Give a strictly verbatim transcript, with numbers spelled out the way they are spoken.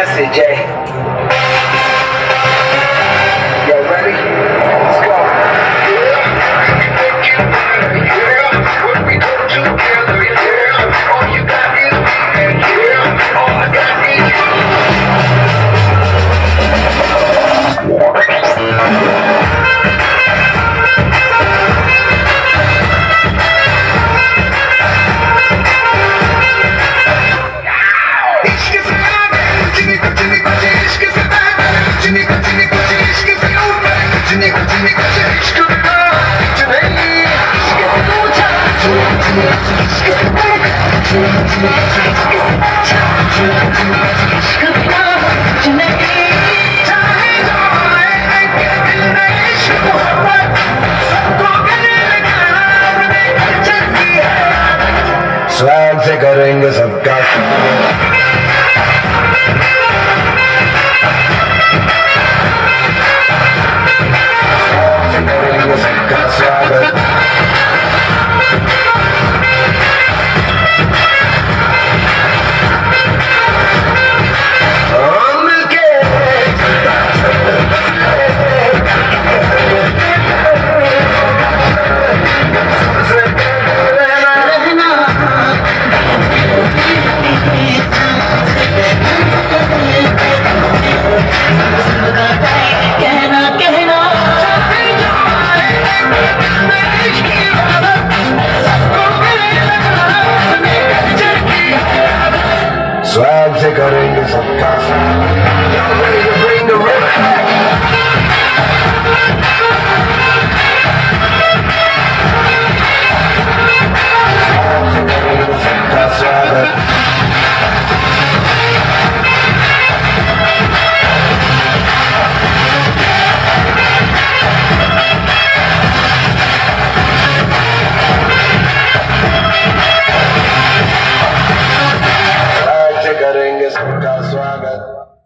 message, eh? Y'all ready? Let's go. Clouds echoing as of gossip. That's what I got.